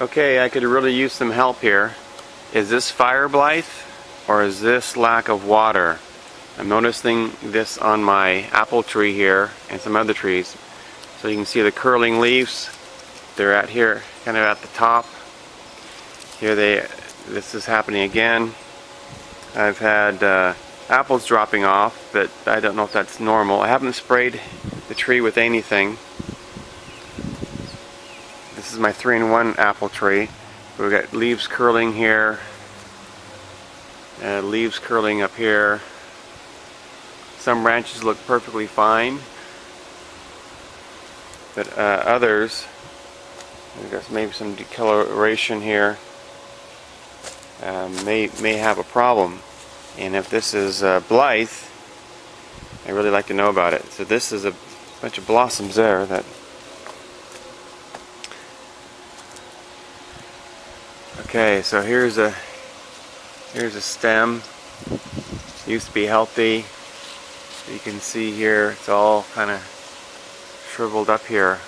Okay, I could really use some help here. Is this fire blight or is this lack of water? I'm noticing this on my apple tree here and some other trees. So you can see the curling leaves. They're out here, kind of at the top. Here this is happening again. I've had apples dropping off, but I don't know if that's normal. I haven't sprayed the tree with anything. This is my 3-in-1 apple tree. We've got leaves curling here, and leaves curling up here. Some branches look perfectly fine, but others, I guess maybe some decoloration here, may have a problem. And if this is blight, I'd really like to know about it. So this is a bunch of blossoms there that. Okay, so here's a stem. It used to be healthy. You can see here it's all kind of shriveled up here.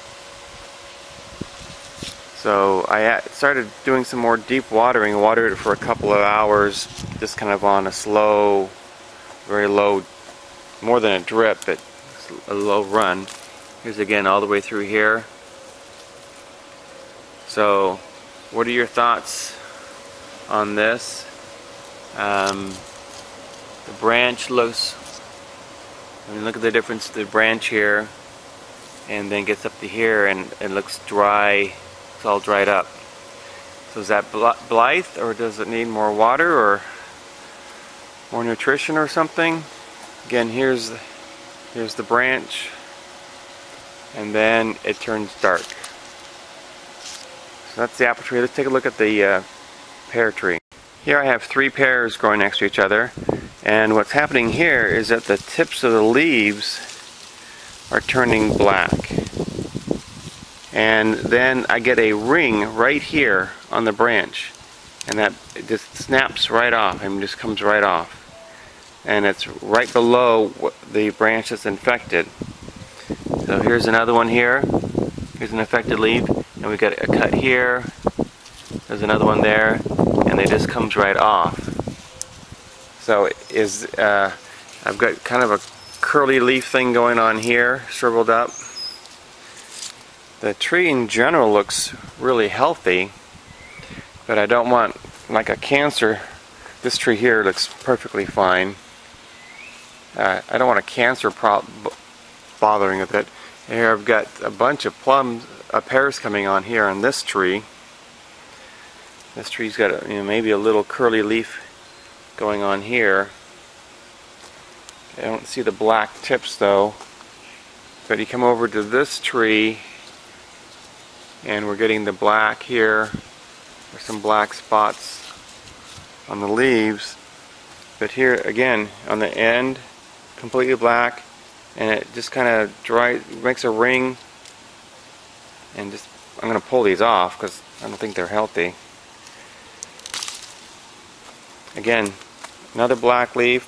So I started doing some more deep watering. Watered it for a couple of hours, just kind of on a slow, very low, more than a drip, but a low run. Here's again all the way through here. So what are your thoughts on this? The branch looks, I mean, look at the difference, the branch here and then gets up to here and it looks dry, it's all dried up. So is that blight or does it need more water or more nutrition or something? Again, here's the branch and then it turns dark. So that's the apple tree. Let's take a look at the pear tree. Here I have 3 pears growing next to each other, and what's happening here is that the tips of the leaves are turning black. And then I get a ring right here on the branch, and that it just snaps right off and just comes right off. And it's right below the branch that's infected. So here's another one here. Here's an infected leaf. And we got a cut here, there's another one there, and it just comes right off. So I've got kind of a curly leaf thing going on here, shriveled up. The tree in general looks really healthy, but I don't want like a cancer. This tree here looks perfectly fine. I don't want a cancer bothering with it. Here I've got a bunch of plums, pears coming on here on this tree. This tree's got maybe a little curly leaf going on here. I don't see the black tips though. But you come over to this tree and we're getting the black here. There's some black spots on the leaves. But here again on the end, completely black, and it just kind of dry, makes a ring. And just, I'm going to pull these off because I don't think they're healthy. Again, another black leaf,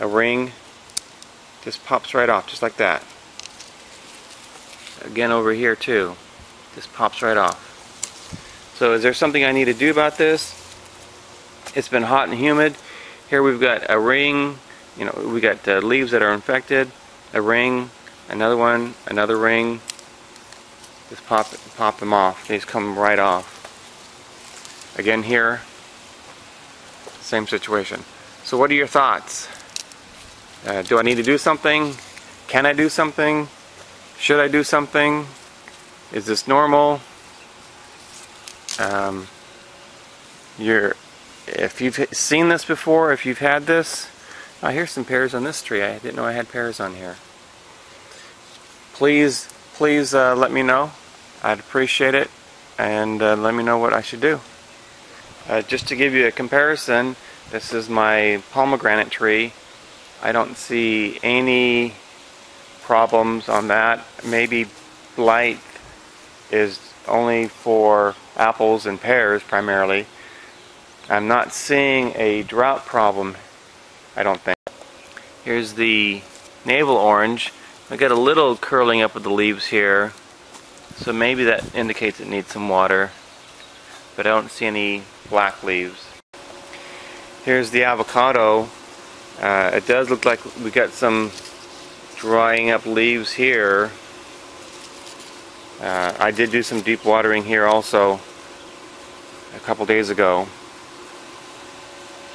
a ring, just pops right off, just like that. Again, over here too, just pops right off. So is there something I need to do about this? It's been hot and humid. Here we've got a ring, we got leaves that are infected, a ring, another one, another ring. Just pop them off. These come right off. Again here, same situation. So what are your thoughts? Do I need to do something? Can I do something? Should I do something? Is this normal? If you've seen this before, if you've had this, oh, here's some pears on this tree. I didn't know I had pears on here. Please let me know. I'd appreciate it, and let me know what I should do. Just to give you a comparison, this is my pomegranate tree. I don't see any problems on that. Maybe blight is only for apples and pears primarily. I'm not seeing a drought problem, I don't think. Here's the navel orange. I got a little curling up of the leaves here, So maybe that indicates it needs some water, but I don't see any black leaves. Here's the avocado. It does look like we got some drying up leaves here. I did do some deep watering here also a couple days ago.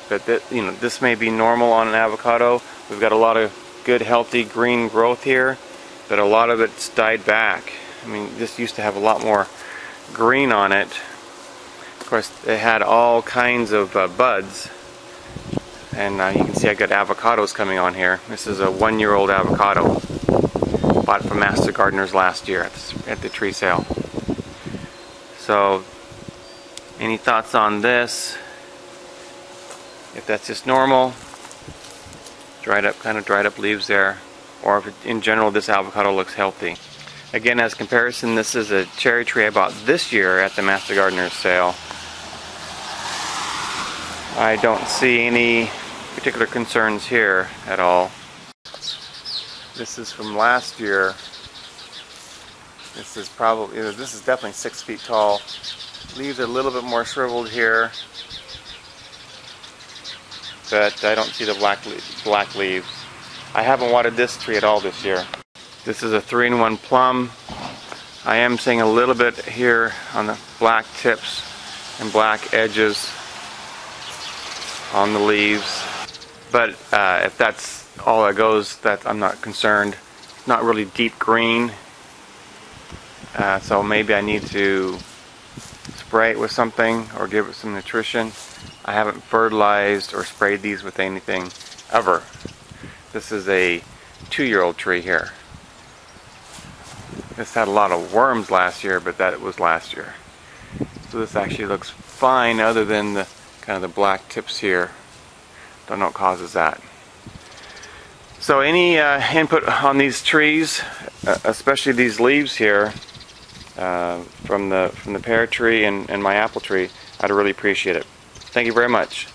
But this may be normal on an avocado. We've got a lot of good healthy green growth here, but a lot of it's died back. I mean, this used to have a lot more green on it. Of course, it had all kinds of buds, and you can see I got avocados coming on here. This is a one-year-old avocado, bought from Master Gardeners last year at the tree sale. So, any thoughts on this? If that's just normal, kind of dried up leaves there, or if in general this avocado looks healthy. Again, as comparison, this is a cherry tree I bought this year at the Master Gardeners sale. I don't see any particular concerns here at all. This is from last year. This is probably, this is definitely 6 feet tall. Leaves are a little bit more shriveled here, but I don't see the black leaves. I haven't watered this tree at all this year. This is a 3-in-1 plum. I am seeing a little bit here on the black tips and black edges on the leaves. But if that's all that goes, I'm not concerned. It's not really deep green. So maybe I need to spray it with something or give it some nutrition. I haven't fertilized or sprayed these with anything ever. This is a 2-year-old tree here. This had a lot of worms last year, but that was last year. So this actually looks fine, other than the kind of the black tips here. Don't know what causes that. So any input on these trees, especially these leaves here from the pear tree and my apple tree, I'd really appreciate it. Thank you very much.